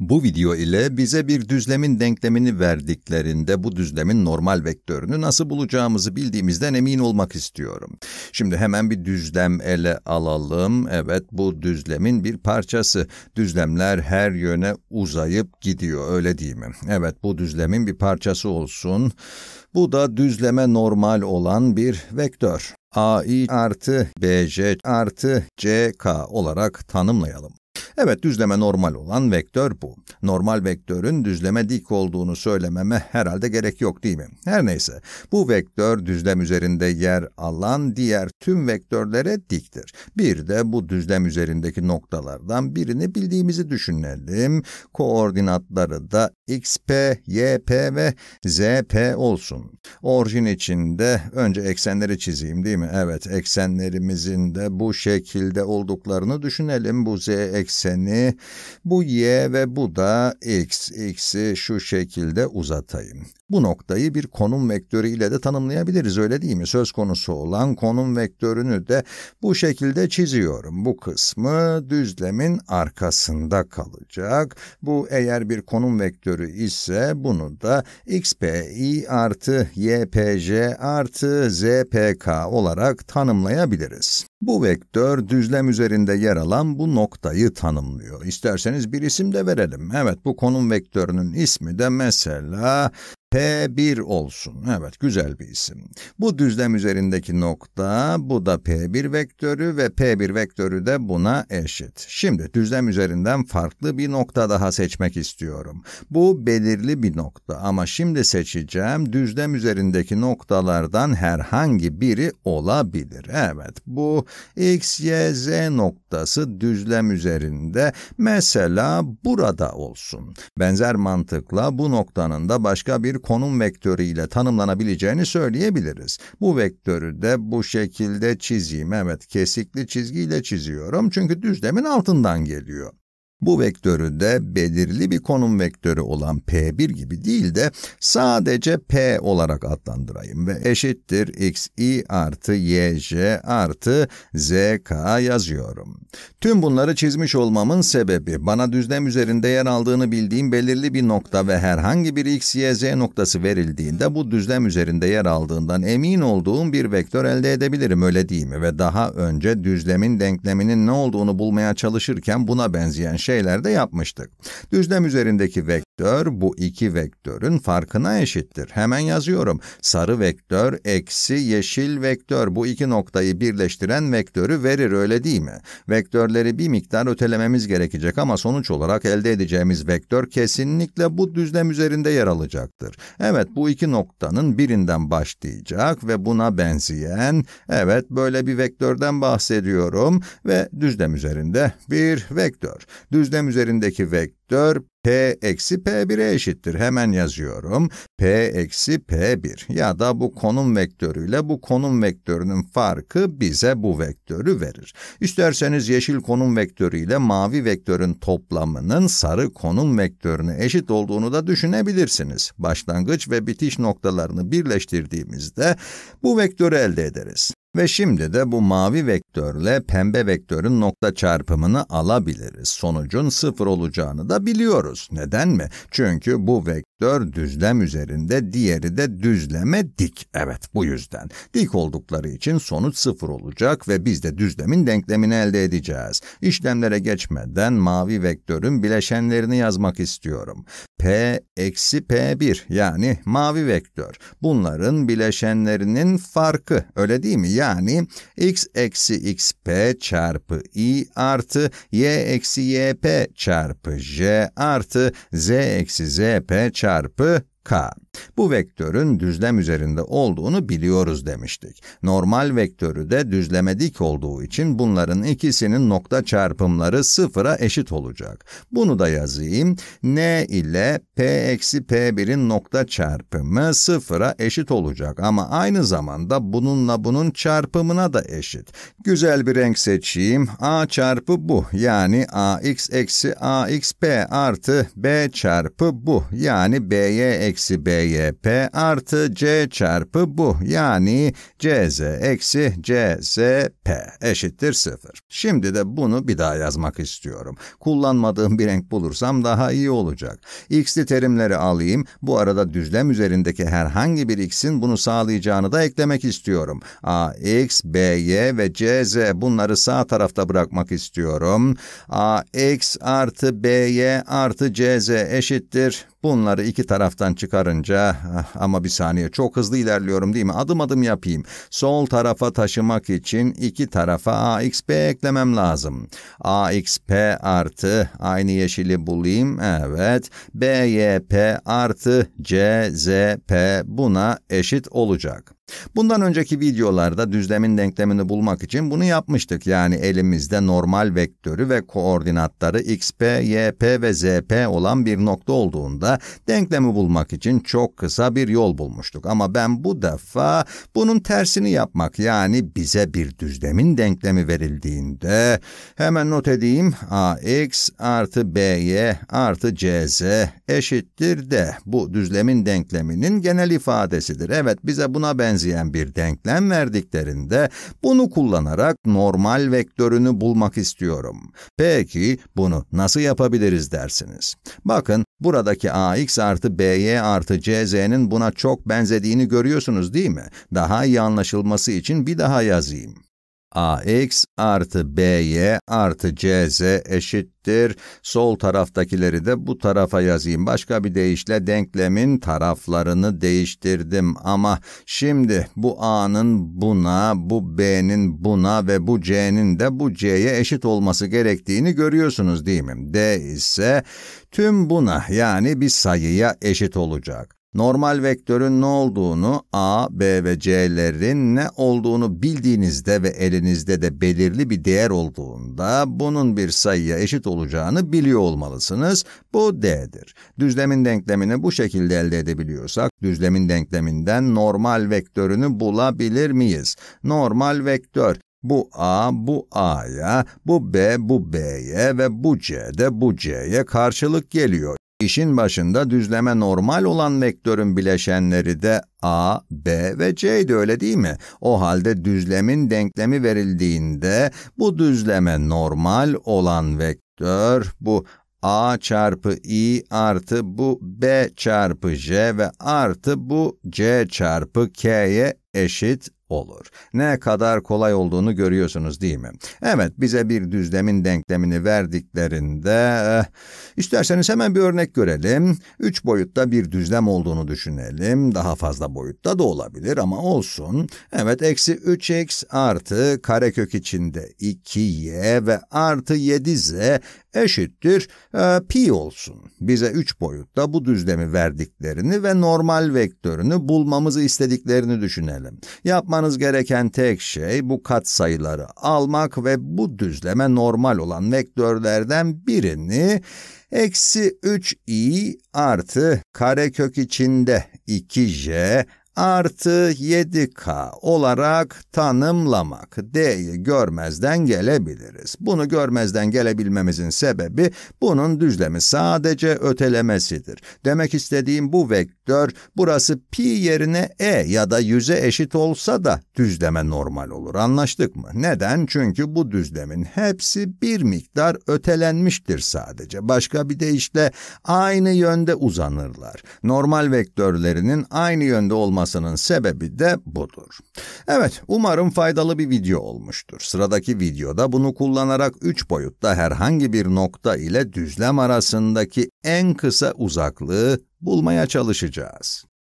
Bu video ile bize bir düzlemin denklemini verdiklerinde bu düzlemin normal vektörünü nasıl bulacağımızı bildiğimizden emin olmak istiyorum. Şimdi hemen bir düzlem ele alalım. Evet, bu düzlemin bir parçası. Düzlemler her yöne uzayıp gidiyor, öyle değil mi? Evet, bu düzlemin bir parçası olsun. Bu da düzleme normal olan bir vektör. AI artı BC artı CK olarak tanımlayalım. Evet, düzleme normal olan vektör bu. Normal vektörün düzleme dik olduğunu söylememe herhalde gerek yok, değil mi? Her neyse, bu vektör düzlem üzerinde yer alan diğer tüm vektörlere diktir. Bir de bu düzlem üzerindeki noktalardan birini bildiğimizi düşünelim. Koordinatları da XP, YP ve ZP olsun. Orijin içinde önce eksenleri çizeyim, değil mi? Evet, eksenlerimizin de bu şekilde olduklarını düşünelim. Bu Z ekseni, bu y ve bu da x. X'i şu şekilde uzatayım. Bu noktayı bir konum vektörü ile de tanımlayabiliriz, öyle değil mi? Söz konusu olan konum vektörünü de bu şekilde çiziyorum. Bu kısmı düzlemin arkasında kalacak. Bu eğer bir konum vektörü ise bunu da xpi artı ypj artı zpk olarak tanımlayabiliriz. Bu vektör düzlem üzerinde yer alan bu noktayı tanımlıyor. İsterseniz bir isim de verelim. Evet, bu konum vektörünün ismi de mesela P1 olsun. Evet, güzel bir isim. Bu düzlem üzerindeki nokta, bu da P1 vektörü ve P1 vektörü de buna eşit. Şimdi düzlem üzerinden farklı bir nokta daha seçmek istiyorum. Bu belirli bir nokta ama şimdi seçeceğim düzlem üzerindeki noktalardan herhangi biri olabilir. Evet, bu X, Y, Z noktası düzlem üzerinde mesela burada olsun. Benzer mantıkla bu noktanın da başka bir konum vektörü ile tanımlanabileceğini söyleyebiliriz. Bu vektörü de bu şekilde çizeyim. Evet, kesikli çizgiyle çiziyorum çünkü düzlemin altından geliyor. Bu vektörü de belirli bir konum vektörü olan P1 gibi değil de sadece P olarak adlandırayım ve eşittir xi artı yj artı zk yazıyorum. Tüm bunları çizmiş olmamın sebebi bana düzlem üzerinde yer aldığını bildiğim belirli bir nokta ve herhangi bir x, y, z noktası verildiğinde bu düzlem üzerinde yer aldığından emin olduğum bir vektör elde edebilirim, öyle değil mi? Ve daha önce düzlemin denkleminin ne olduğunu bulmaya çalışırken buna benzeyen şeyler de yapmıştık. Düzlem üzerindeki vektör bu iki vektörün farkına eşittir. Hemen yazıyorum. Sarı vektör eksi yeşil vektör bu iki noktayı birleştiren vektörü verir, öyle değil mi? Vektörleri bir miktar ötelememiz gerekecek ama sonuç olarak elde edeceğimiz vektör kesinlikle bu düzlem üzerinde yer alacaktır. Evet, bu iki noktanın birinden başlayacak ve buna benzeyen, evet, böyle bir vektörden bahsediyorum ve düzlem üzerinde bir vektör. Düzlem üzerindeki vektör P eksi P1'e eşittir. Hemen yazıyorum. P eksi P1 ya da bu konum vektörüyle bu konum vektörünün farkı bize bu vektörü verir. İsterseniz yeşil konum vektörüyle mavi vektörün toplamının sarı konum vektörüne eşit olduğunu da düşünebilirsiniz. Başlangıç ve bitiş noktalarını birleştirdiğimizde bu vektörü elde ederiz. Ve şimdi de bu mavi vektörle pembe vektörün nokta çarpımını alabiliriz. Sonucun sıfır olacağını da biliyoruz. Neden mi? Çünkü bu vektör düzlem üzerinde, diğeri de düzleme dik. Evet, bu yüzden. Dik oldukları için sonuç sıfır olacak ve biz de düzlemin denklemini elde edeceğiz. İşlemlere geçmeden mavi vektörün bileşenlerini yazmak istiyorum. P eksi P1 yani mavi vektör. Bunların bileşenlerinin farkı, öyle değil mi? Yani x eksi xp çarpı i artı y eksi yp çarpı j artı z eksi zp çarpı k. Bu vektörün düzlem üzerinde olduğunu biliyoruz demiştik. Normal vektörü de düzleme dik olduğu için bunların ikisinin nokta çarpımları sıfıra eşit olacak. Bunu da yazayım. N ile P eksi P1'in nokta çarpımı sıfıra eşit olacak ama aynı zamanda bununla bunun çarpımına da eşit. Güzel bir renk seçeyim. A çarpı bu yani AX eksi AXP artı B çarpı bu yani BY eksi B yp artı c çarpı bu yani cz eksi czp P eşittir 0. Şimdi de bunu bir daha yazmak istiyorum. Kullanmadığım bir renk bulursam daha iyi olacak. X'li terimleri alayım. Bu arada düzlem üzerindeki herhangi bir x'in bunu sağlayacağını da eklemek istiyorum. AX, BY ve CZ, bunları sağ tarafta bırakmak istiyorum. AX artı BY artı CZ eşittir. Bunları iki taraftan çıkarınca, ama bir saniye, çok hızlı ilerliyorum değil mi? Adım adım yapayım. Sol tarafa taşımak için iki tarafa AXP eklemem lazım. AXP artı, aynı yeşili bulayım, evet. BYP artı CZP buna eşit olacak. Bundan önceki videolarda düzlemin denklemini bulmak için bunu yapmıştık. Yani elimizde normal vektörü ve koordinatları xp, yp ve zp olan bir nokta olduğunda denklemi bulmak için çok kısa bir yol bulmuştuk. Ama ben bu defa bunun tersini yapmak, yani bize bir düzlemin denklemi verildiğinde hemen not edeyim, ax artı by artı cz eşittir de, bu düzlemin denkleminin genel ifadesidir. Evet, bize buna benzeyen bir denklem verdiklerinde bunu kullanarak normal vektörünü bulmak istiyorum. Peki bunu nasıl yapabiliriz dersiniz. Bakın, buradaki ax artı by artı cz'nin buna çok benzediğini görüyorsunuz değil mi? Daha iyi anlaşılması için bir daha yazayım. AX artı BY artı CZ eşittir. Sol taraftakileri de bu tarafa yazayım. Başka bir deyişle denklemin taraflarını değiştirdim. Ama şimdi bu A'nın buna, bu B'nin buna ve bu C'nin de bu C'ye eşit olması gerektiğini görüyorsunuz değil mi? D ise tüm buna, yani bir sayıya eşit olacak. Normal vektörün ne olduğunu, A, B ve C'lerin ne olduğunu bildiğinizde ve elinizde de belirli bir değer olduğunda bunun bir sayıya eşit olacağını biliyor olmalısınız. Bu D'dir. Düzlemin denklemini bu şekilde elde edebiliyorsak, düzlemin denkleminden normal vektörünü bulabilir miyiz? Normal vektör. Bu A, bu A'ya, bu B, bu B'ye ve bu C de bu C'ye karşılık geliyor. İşin başında düzleme normal olan vektörün bileşenleri de A, B ve C'ydi, öyle değil mi? O halde düzlemin denklemi verildiğinde bu düzleme normal olan vektör bu A çarpı i artı bu B çarpı j ve artı bu C çarpı k'ye eşit olur. Ne kadar kolay olduğunu görüyorsunuz değil mi? Evet, bize bir düzlemin denklemini verdiklerinde isterseniz hemen bir örnek görelim. 3 boyutta bir düzlem olduğunu düşünelim. Daha fazla boyutta da olabilir ama olsun. Evet, eksi 3x artı karekök içinde 2y ve artı 7z eşittir pi olsun. Bize 3 boyutta bu düzlemi verdiklerini ve normal vektörünü bulmamızı istediklerini düşünelim. Yapmanız gereken tek şey bu katsayıları almak ve bu düzleme normal olan vektörlerden birini eksi 3i artı karekök içinde 2j artı 7k olarak tanımlamak. D'yi görmezden gelebiliriz. Bunu görmezden gelebilmemizin sebebi bunun düzlemi sadece ötelemesidir. Demek istediğim, bu vektör burası pi yerine ya da 100'e eşit olsa da düzleme normal olur. Anlaştık mı? Neden? Çünkü bu düzlemin hepsi bir miktar ötelenmiştir sadece. Başka bir deyişle aynı yönde uzanırlar. Normal vektörlerinin aynı yönde olması sebebi de budur. Evet, umarım faydalı bir video olmuştur. Sıradaki videoda bunu kullanarak 3 boyutta herhangi bir nokta ile düzlem arasındaki en kısa uzaklığı bulmaya çalışacağız.